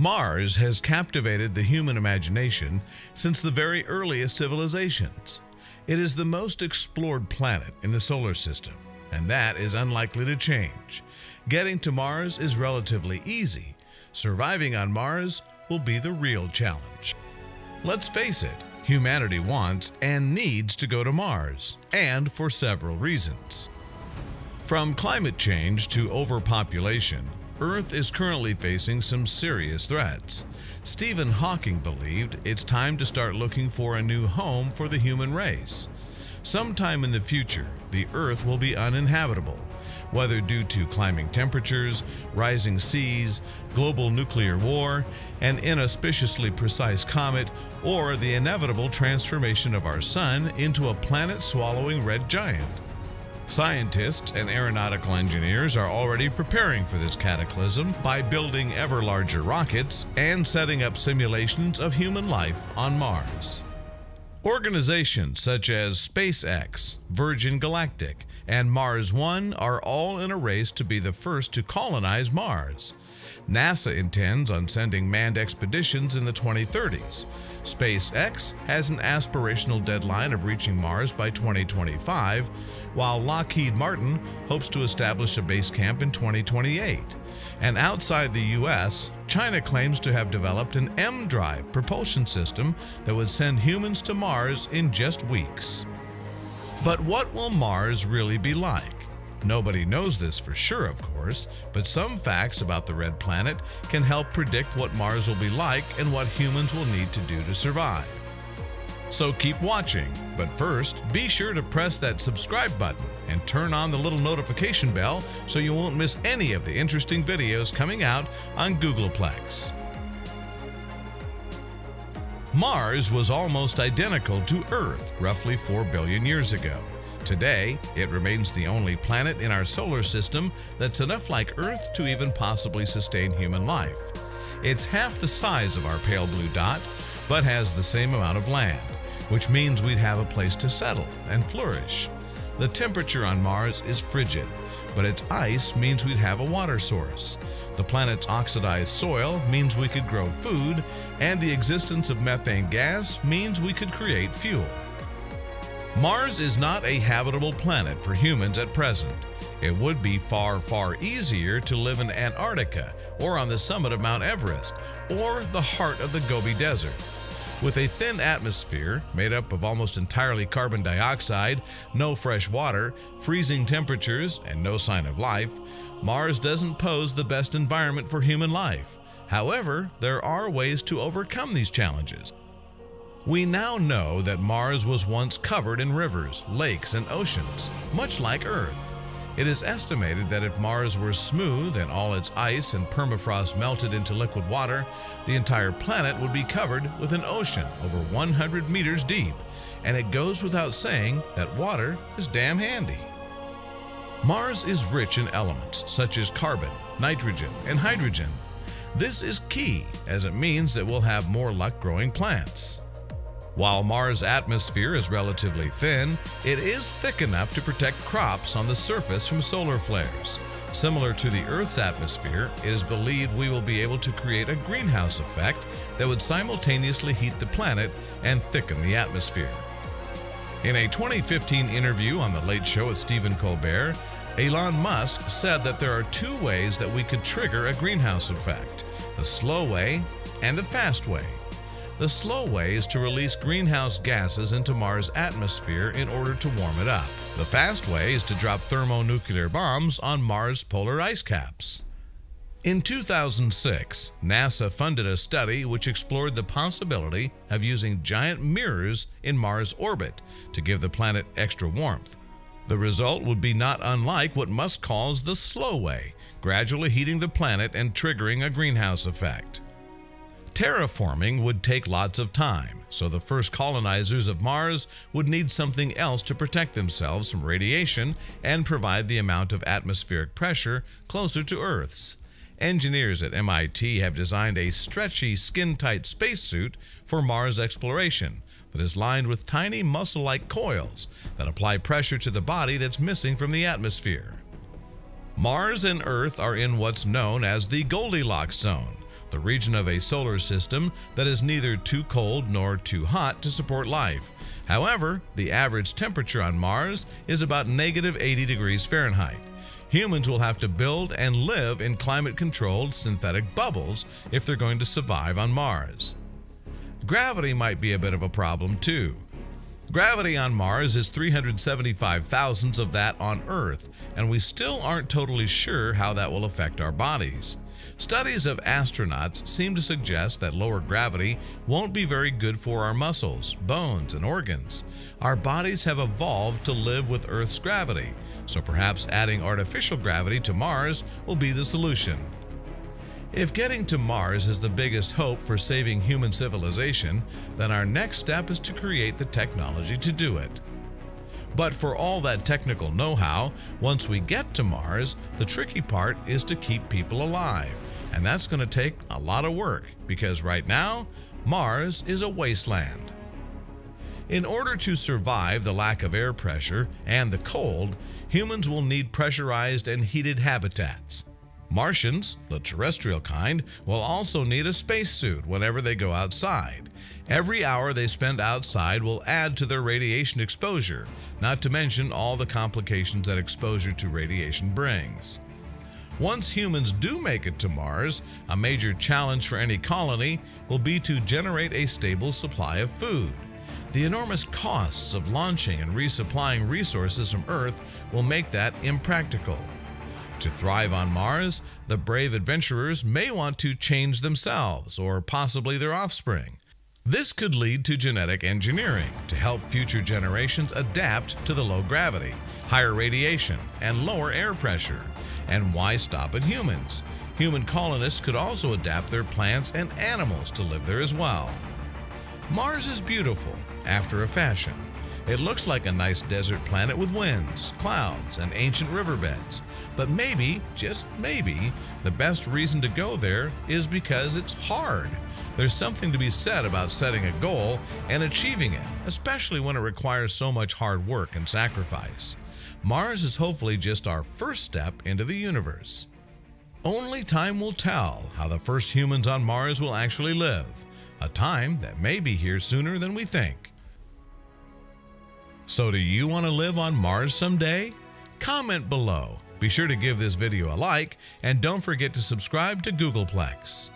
Mars has captivated the human imagination since the very earliest civilizations. It is the most explored planet in the solar system, and that is unlikely to change. Getting to Mars is relatively easy. Surviving on Mars will be the real challenge. Let's face it, humanity wants and needs to go to Mars, and for several reasons. From climate change to overpopulation, Earth is currently facing some serious threats. Stephen Hawking believed it's time to start looking for a new home for the human race. Sometime in the future, the Earth will be uninhabitable, whether due to climbing temperatures, rising seas, global nuclear war, an inauspiciously precise comet, or the inevitable transformation of our sun into a planet-swallowing red giant. Scientists and aeronautical engineers are already preparing for this cataclysm by building ever larger rockets and setting up simulations of human life on Mars. Organizations such as SpaceX, Virgin Galactic, and Mars One are all in a race to be the first to colonize Mars. NASA intends on sending manned expeditions in the 2030s. SpaceX has an aspirational deadline of reaching Mars by 2025, while Lockheed Martin hopes to establish a base camp in 2028. And outside the U.S., China claims to have developed an M-Drive propulsion system that would send humans to Mars in just weeks. But what will Mars really be like? Nobody knows this for sure, of course, but some facts about the red planet can help predict what Mars will be like and what humans will need to do to survive. So keep watching, but first, be sure to press that subscribe button and turn on the little notification bell so you won't miss any of the interesting videos coming out on Googleplex. Mars was almost identical to Earth roughly 4 billion years ago. Today, it remains the only planet in our solar system that's enough like Earth to even possibly sustain human life. It's half the size of our pale blue dot, but has the same amount of land, which means we'd have a place to settle and flourish. The temperature on Mars is frigid, but its ice means we'd have a water source. The planet's oxidized soil means we could grow food, and the existence of methane gas means we could create fuel. Mars is not a habitable planet for humans at present. It would be far, far easier to live in Antarctica or on the summit of Mount Everest or the heart of the Gobi Desert. With a thin atmosphere made up of almost entirely carbon dioxide, no fresh water, freezing temperatures, and no sign of life, Mars doesn't pose the best environment for human life. However, there are ways to overcome these challenges. We now know that Mars was once covered in rivers, lakes, and oceans, much like Earth. It is estimated that if Mars were smooth and all its ice and permafrost melted into liquid water, the entire planet would be covered with an ocean over 100 meters deep, and it goes without saying that water is damn handy. Mars is rich in elements such as carbon, nitrogen, and hydrogen. This is key, as it means that we'll have more luck growing plants. While Mars' atmosphere is relatively thin, it is thick enough to protect crops on the surface from solar flares. Similar to the Earth's atmosphere, it is believed we will be able to create a greenhouse effect that would simultaneously heat the planet and thicken the atmosphere. In a 2015 interview on The Late Show with Stephen Colbert, Elon Musk said that there are two ways that we could trigger a greenhouse effect: the slow way and the fast way. The slow way is to release greenhouse gases into Mars' atmosphere in order to warm it up. The fast way is to drop thermonuclear bombs on Mars' polar ice caps. In 2006, NASA funded a study which explored the possibility of using giant mirrors in Mars' orbit to give the planet extra warmth. The result would be not unlike what Musk calls the slow way, gradually heating the planet and triggering a greenhouse effect. Terraforming would take lots of time, so the first colonizers of Mars would need something else to protect themselves from radiation and provide the amount of atmospheric pressure closer to Earth's. Engineers at MIT have designed a stretchy, skin-tight spacesuit for Mars exploration that is lined with tiny muscle-like coils that apply pressure to the body that's missing from the atmosphere. Mars and Earth are in what's known as the Goldilocks zone, the region of a solar system that is neither too cold nor too hot to support life. However, the average temperature on Mars is about -80°F. Humans will have to build and live in climate-controlled synthetic bubbles if they're going to survive on Mars. Gravity might be a bit of a problem too. Gravity on Mars is 375 thousandths of that on Earth, and we still aren't totally sure how that will affect our bodies. Studies of astronauts seem to suggest that lower gravity won't be very good for our muscles, bones, and organs. Our bodies have evolved to live with Earth's gravity, so perhaps adding artificial gravity to Mars will be the solution. If getting to Mars is the biggest hope for saving human civilization, then our next step is to create the technology to do it. But for all that technical know-how, once we get to Mars, the tricky part is to keep people alive. And that's going to take a lot of work, because right now, Mars is a wasteland. In order to survive the lack of air pressure and the cold, humans will need pressurized and heated habitats. Martians, the terrestrial kind, will also need a spacesuit whenever they go outside. Every hour they spend outside will add to their radiation exposure, not to mention all the complications that exposure to radiation brings. Once humans do make it to Mars, a major challenge for any colony will be to generate a stable supply of food. The enormous costs of launching and resupplying resources from Earth will make that impractical. To thrive on Mars, the brave adventurers may want to change themselves or possibly their offspring. This could lead to genetic engineering to help future generations adapt to the low gravity, higher radiation, and lower air pressure. And why stop at humans? Human colonists could also adapt their plants and animals to live there as well. Mars is beautiful, after a fashion. It looks like a nice desert planet with winds, clouds, and ancient riverbeds. But maybe, just maybe, the best reason to go there is because it's hard. There's something to be said about setting a goal and achieving it, especially when it requires so much hard work and sacrifice. Mars is hopefully just our first step into the universe. Only time will tell how the first humans on Mars will actually live, a time that may be here sooner than we think. So do you want to live on Mars someday? Comment below. Be sure to give this video a like and don't forget to subscribe to Googleplex.